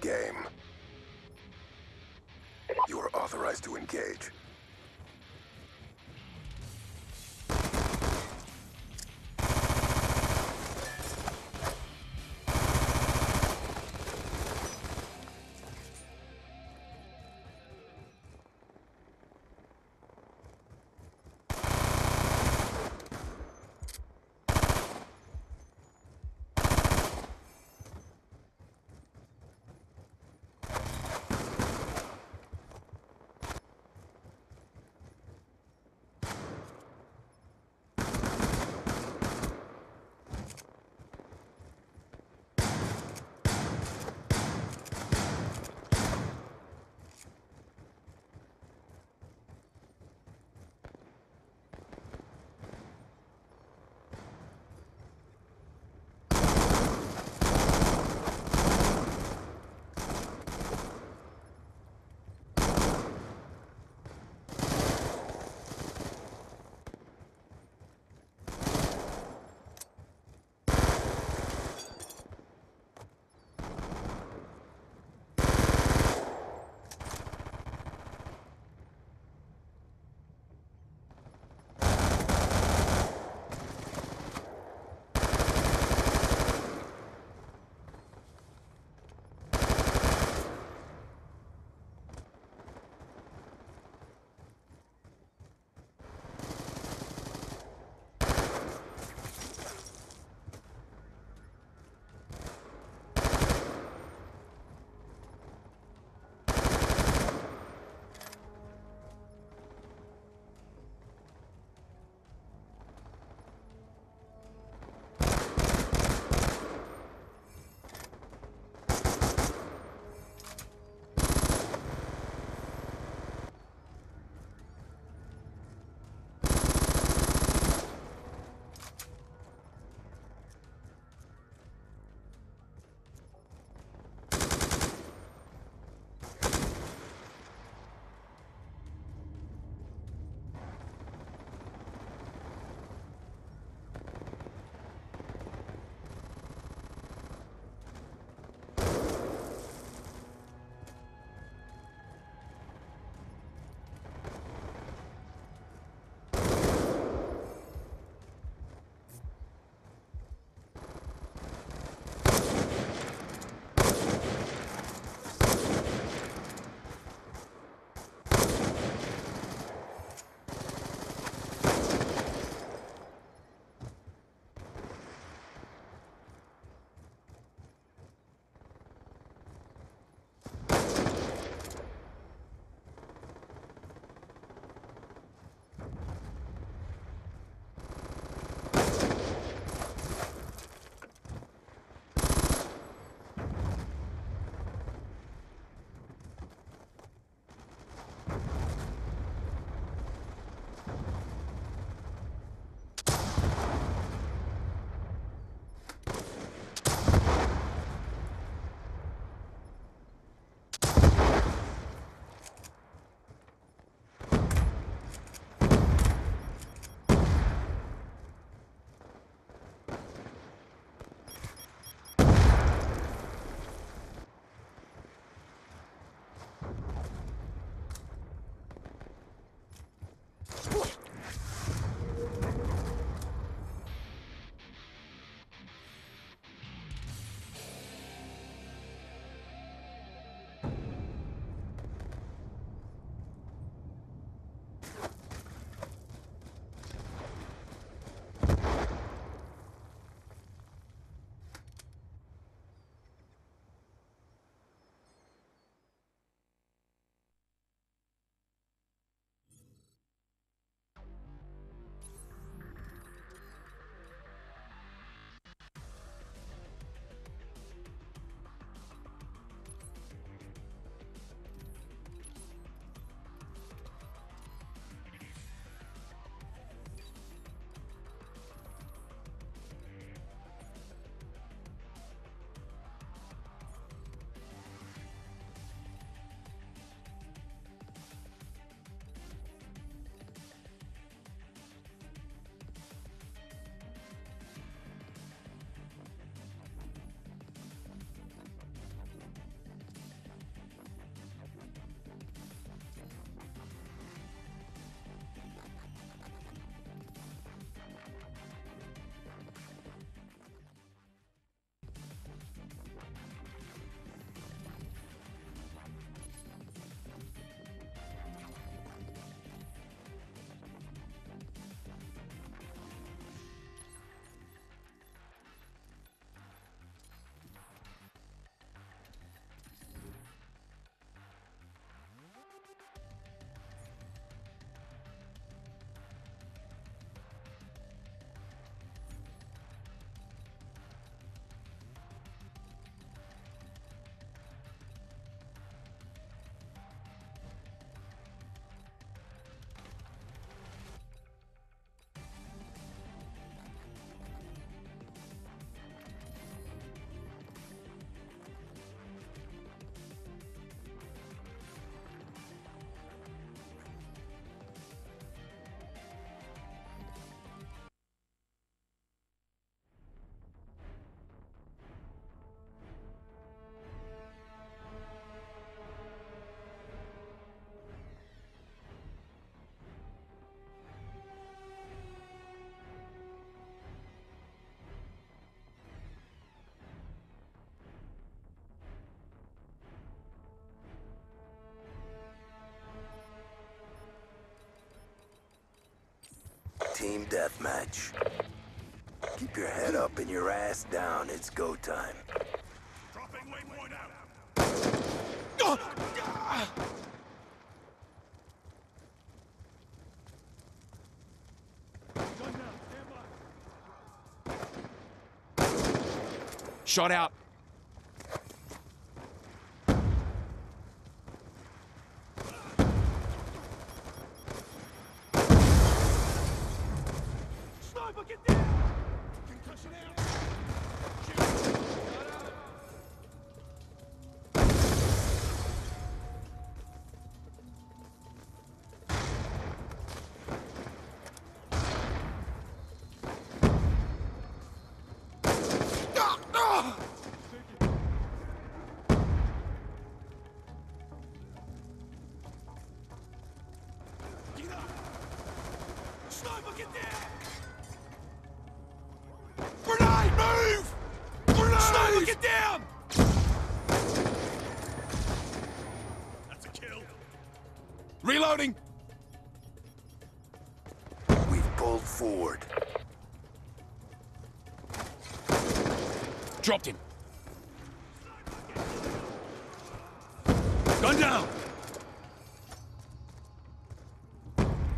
game. You are authorized to engage. team deathmatch. Keep your head up and your ass down. It's go time. Dropping waypoint out. Shot out. Sniper, get down! Concussion out! Sniper, get down! Grenade, move! Grenade! Sniper, get down! That's a kill. Reloading! We've pulled forward. Dropped him. Gun down!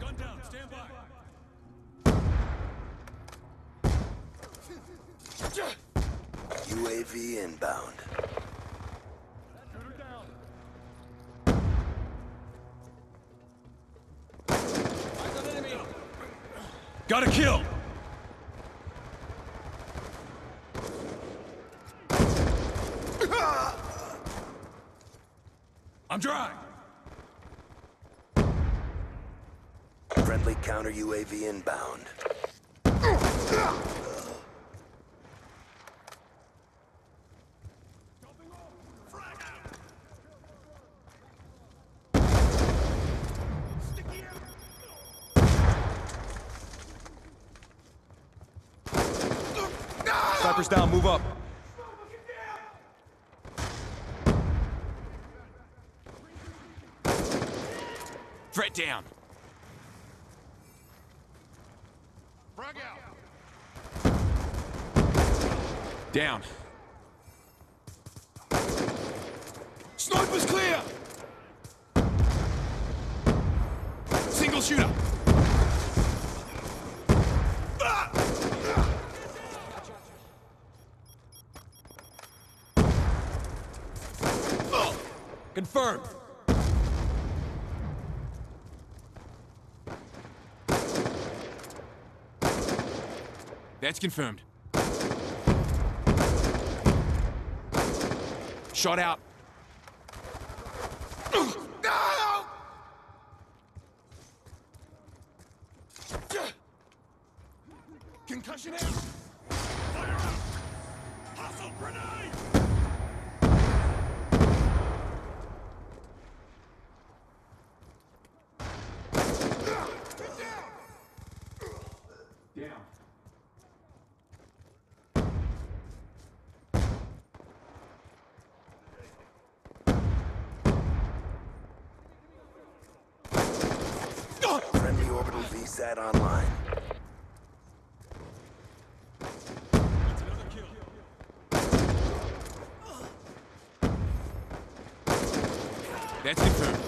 Gun down, stand by. UAV inbound. Got a kill. I'm dry. Friendly counter UAV inbound. Sniper's down, move up. Threat down. Frag out. Down. Sniper's clear. Single shooter. Confirmed. That's confirmed. Shot out. No! Concussion out. Fire out. Hustle grenade. Friendly orbital VSAT online. That's another kill. That's confirmed.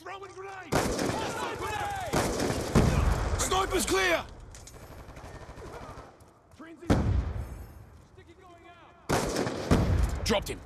Throwing grenade! Throwing grenade! Sniper's clear! Transition. Sticky going out! Dropped him.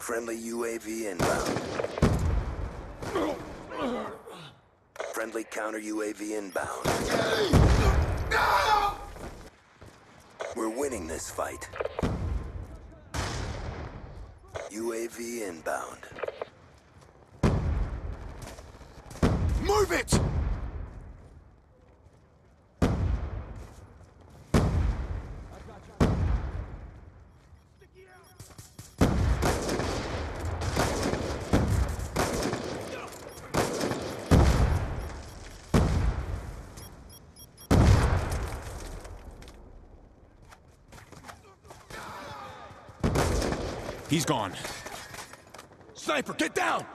Friendly UAV inbound. Friendly counter UAV inbound. No! We're winning this fight. UAV inbound. Move it! He's gone. Sniper, get down!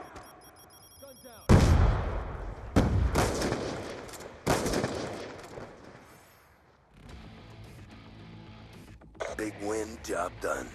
Big win, job done.